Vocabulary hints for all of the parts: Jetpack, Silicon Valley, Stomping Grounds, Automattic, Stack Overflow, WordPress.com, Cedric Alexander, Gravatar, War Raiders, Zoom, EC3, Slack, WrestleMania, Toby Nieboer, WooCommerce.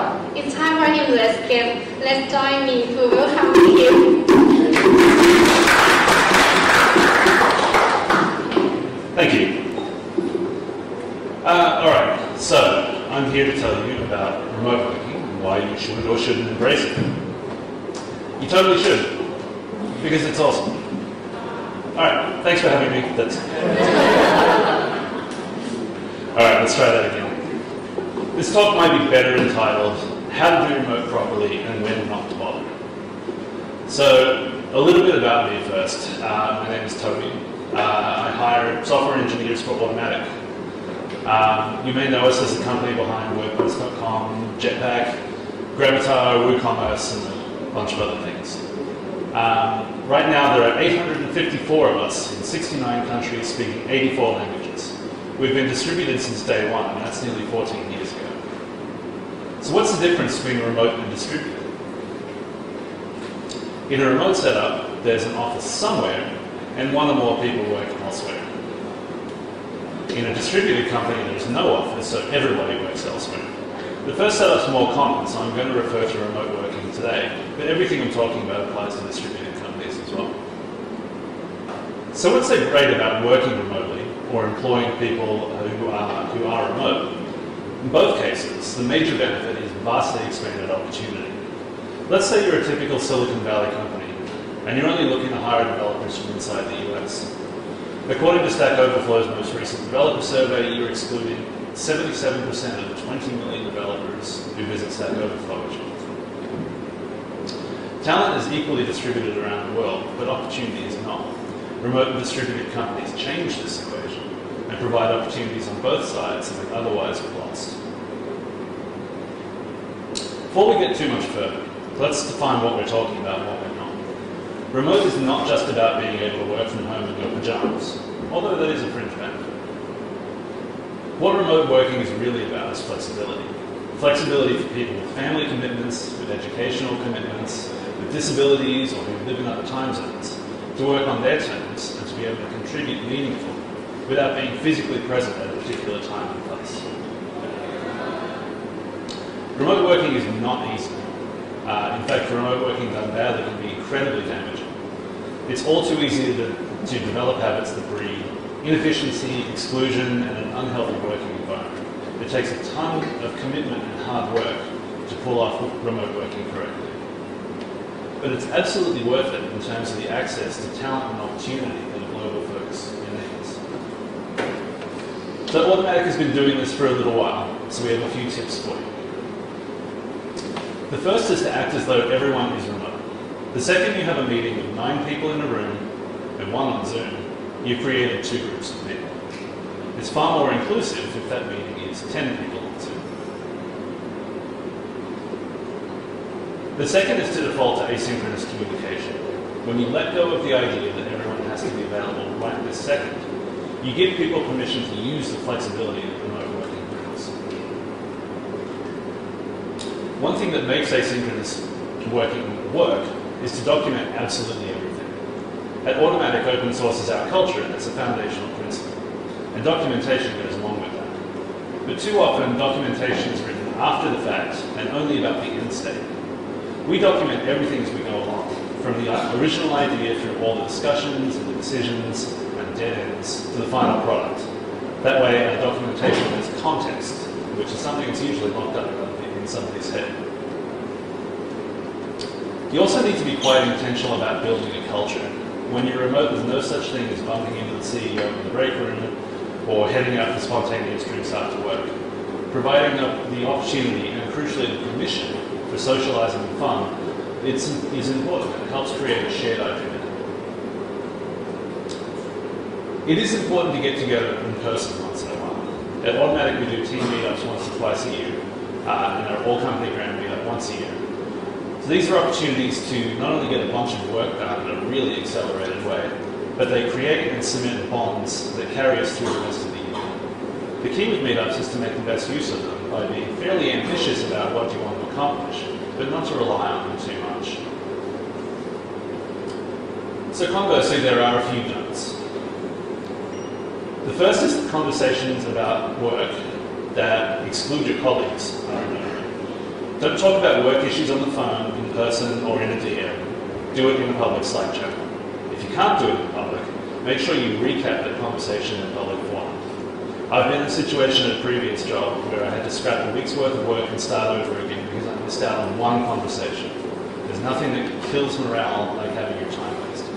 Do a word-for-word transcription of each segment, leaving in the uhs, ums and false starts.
world. It's time for a new escape. Let's join me to welcome him. Thank you. Uh, all right, so I'm here to tell you about remote working and why you should or shouldn't embrace it. You totally should, because it's awesome. All right, thanks for having me. That's all right, let's try that again. This talk might be better entitled, How to Do Remote Properly and When Not to Bother. So, a little bit about me first. Uh, my name is Toby. Uh, I hire software engineers for Automattic. Um, you may know us as the company behind WordPress dot com, Jetpack, Gravatar, WooCommerce, and a bunch of other things. Um, right now, there are eight hundred fifty-four of us in sixty-nine countries speaking eighty-four languages. We've been distributed since day one, and that's nearly fourteen years ago. So what's the difference between remote and distributed? In a remote setup, there's an office somewhere, and one or more people working elsewhere. In a distributed company, there's no office, so everybody works elsewhere. The first setup's more common, so I'm going to refer to remote working today, but everything I'm talking about applies to distributed companies as well. So what's so great about working remotely, or employing people who are, who are remote? In both cases, the major benefit is vastly expanded opportunity. Let's say you're a typical Silicon Valley company, and you're only looking to hire developers from inside the U S. According to Stack Overflow's most recent developer survey, you're excluding seventy-seven percent of the twenty million developers who visit Stack Overflow each month. Talent is equally distributed around the world, but opportunity is not. Remote and distributed companies change this equation and provide opportunities on both sides that otherwise were lost. Before we get too much further, let's define what we're talking about and what we're not. Remote is not just about being able to work from home in your pajamas, although that is a fringe benefit. What remote working is really about is flexibility. Flexibility for people with family commitments, with educational commitments, with disabilities, or who live in other time zones, to work on their terms and to be able to contribute meaningfully without being physically present at a particular time and place. Remote working is not easy. Uh, in fact, remote working done badly can be incredibly damaging. It's all too easy to, to develop habits that breed inefficiency, exclusion, and an unhealthy working environment. It takes a ton of commitment and hard work to pull off remote working correctly. But it's absolutely worth it in terms of the access to talent and opportunity that a global focus enables. So Automattic has been doing this for a little while, so we have a few tips for you. The first is to act as though everyone is remote. The second you have a meeting with nine people in a room and one on Zoom, you've created two groups of people. It's far more inclusive if that meeting is ten people on Zoom. The second is to default to asynchronous communication. When you let go of the idea that everyone has to be available right this second, you give people permission to use the flexibility that remote working brings. One thing that makes asynchronous working work is to document absolutely everything. At Automattic, open source is our culture, and it's a foundational principle. And documentation goes along with that. But too often, documentation is written after the fact and only about the end state. We document everything as we go along, from the original idea through all the discussions and the decisions and dead ends to the final product. That way, our documentation has context, which is something that's usually locked up in somebody's head. You also need to be quite intentional about building a culture. When you're remote, there's no such thing as bumping into the C E O in the break room or heading out for spontaneous drinks after work. Providing the opportunity and, crucially, the permission for socializing and fun, it's, it's important. It helps create a shared identity. It is important to get together in person once in a while. At Automattic, we do team meetups once or twice a year, uh, and our all-company grand meetup once a year. So these are opportunities to not only get a bunch of work done in a really accelerated way, but they create and cement bonds that carry us through the rest of the year. The key with meetups is to make the best use of them, by being fairly ambitious about what you want to accomplish, but not to rely on them too much. So conversely, there are a few don'ts. The first is that conversations about work that exclude your colleagues are ignored. Don't talk about work issues on the phone, in person, or in a D M. Do it in a public Slack channel. If you can't do it in public, make sure you recap that conversation in public forum. I've been in a situation at a previous job where I had to scrap a week's worth of work and start over again because I missed out on one conversation. There's nothing that kills morale like having your time wasted.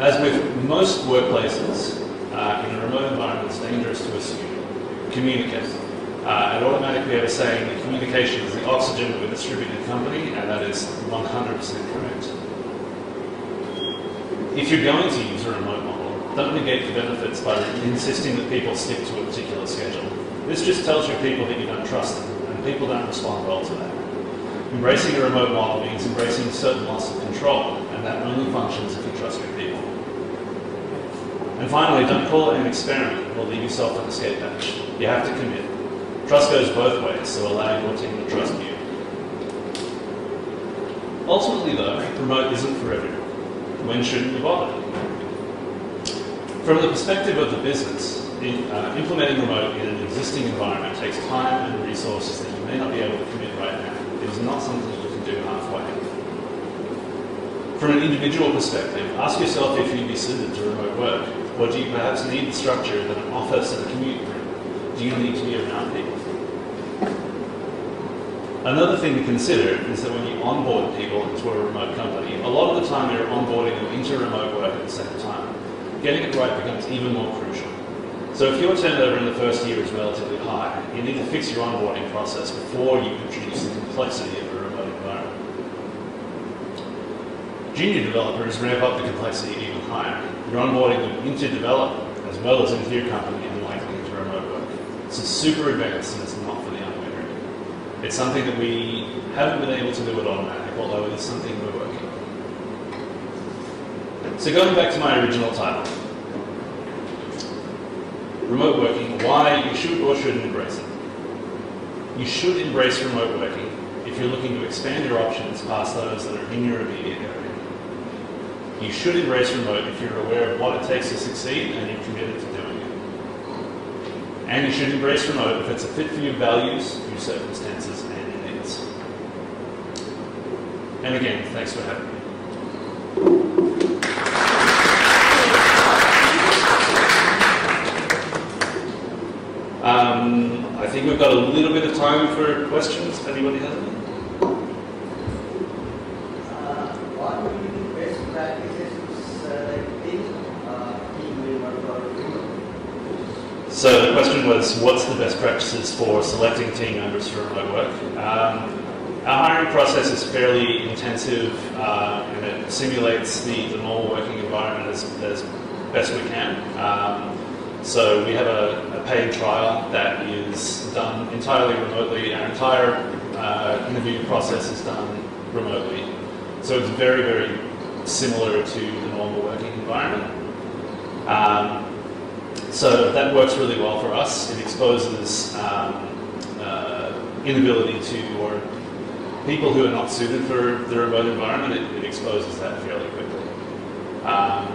As with most workplaces, uh, in a remote environment, it's dangerous to assume. Communicate. Uh, at Automattic, we have a saying that communication is the oxygen of a distributed company, and that is one hundred percent correct. If you're going to use a remote model, don't negate the benefits by insisting that people stick to a particular schedule. This just tells your people that you don't trust them, and people don't respond well to that. Embracing a remote model means embracing a certain loss of control, and that only functions if you trust your people. And finally, don't call it an experiment or leave yourself on the escape hatch. You have to commit. Trust goes both ways, so allow your team to trust you. Ultimately though, remote isn't for everyone. When shouldn't you bother? From the perspective of the business, in, uh, implementing remote in an existing environment takes time and resources that you may not be able to commit right now. It is not something you can do halfway. From an individual perspective, ask yourself if you'd be suited to remote work, or do you perhaps need the structure that an office and a commute room? Do you need to be around people? Another thing to consider is that when you onboard people into a remote company, a lot of the time you're onboarding them into remote work at the same time. Getting it right becomes even more crucial. So if your turnover in the first year is relatively high, you need to fix your onboarding process before you introduce the complexity of a remote environment. Junior developers ramp up the complexity even higher. You're onboarding them into development as well as into your company and likely into remote work. So it's super advanced and it's not for the unwary. It's something that we haven't been able to do at Automattic, although it is something we're working on. So going back to my original title, remote working, why you should or shouldn't embrace it. You should embrace remote working if you're looking to expand your options past those that are in your immediate area. You should embrace remote if you're aware of what it takes to succeed and you're committed to doing it. And you should embrace remote if it's a fit for your values, your circumstances, and your needs. And again, thanks for having me. Um, I think we've got a little bit of time for questions. Anybody has any? Uh, what would be the best practices to selecting a team member for remote? So the question was, what's the best practices for selecting team members for remote work? Um, our hiring process is fairly intensive, uh, and it simulates the, the normal working environment as, as best we can. Um, so we have a paid trial that is done entirely remotely. Our entire uh, interview process is done remotely. So it's very, very similar to the normal working environment. Um, so that works really well for us. It exposes um, uh, inability to, or people who are not suited for the remote environment, it, it exposes that fairly quickly. Um,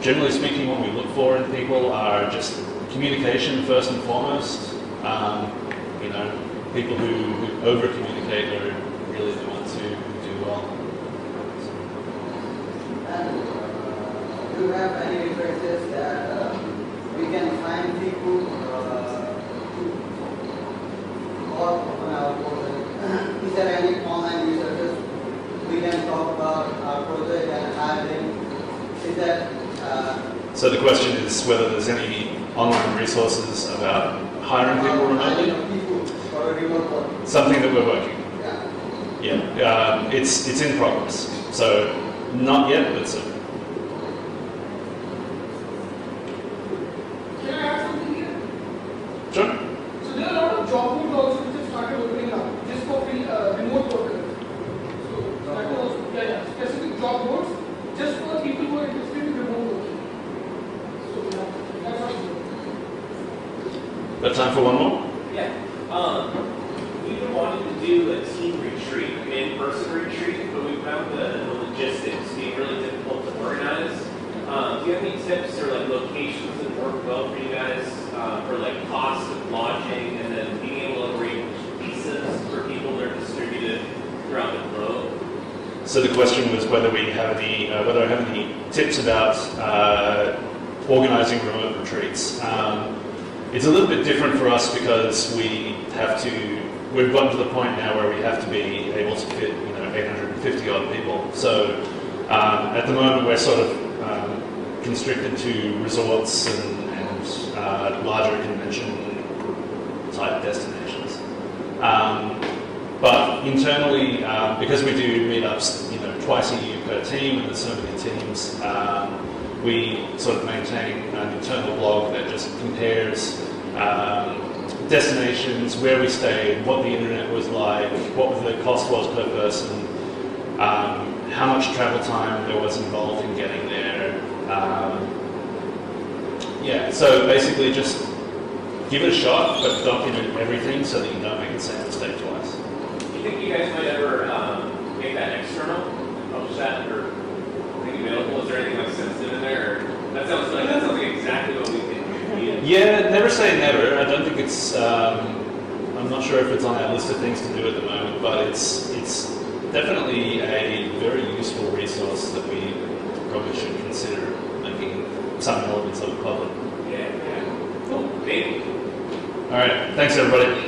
generally speaking, what we look for in people are just communication first and foremost. Um, you know, people who, who over communicate are really the ones who do well. So. And do you have any references that uh, we can find people uh, or on our project? Is there any online resources we can talk about our project and hiring? Is that? Uh, so the question is whether there's any online resources about hiring people remotely. Something that we're working on. Yeah. Um, it's, it's in progress. So not yet, but soon. Can I add something here? Sure. So there are a lot of job boards also which have started opening up just for uh, remote workers. So that was yeah, yeah, specific job boards just for people who are interested in remote working. So yeah, that's awesome. Got time for one more? Yeah. Um, we were wanting to do a team retreat, an in-person retreat, but we found the, the logistics being really difficult to organize. Um, do you have any tips or like locations that work well for you guys, uh, for like cost of lodging and then being able to reach So the question was whether we have any, uh, whether I have any tips about uh, organizing remote retreats. Um, it's a little bit different for us because we have to, we've gotten to the point now where we have to be able to fit, you know, eight hundred fifty odd people. So um, at the moment we're sort of um, constricted to resorts and, and uh, larger convention type destinations. Um, But internally, um, because we do meetups, you know, twice a year per team, and there's so many teams, um, we sort of maintain an internal blog that just compares um, destinations, where we stayed, what the internet was like, what the cost was per person, um, how much travel time there was involved in getting there. Um, yeah, so basically just give it a shot, but document everything so that you don't make the same mistake twice. Do you think you guys might ever um, make that external? Publish that or anything available? Is there anything like sensitive in there? Or that sounds like that sounds like exactly what we think. Yeah, never say never. I don't think it's. Um, I'm not sure if it's on our list of things to do at the moment, but it's it's definitely a very useful resource that we probably should consider making some elements of public. Yeah. Yeah. Cool. Maybe. All right. Thanks, everybody.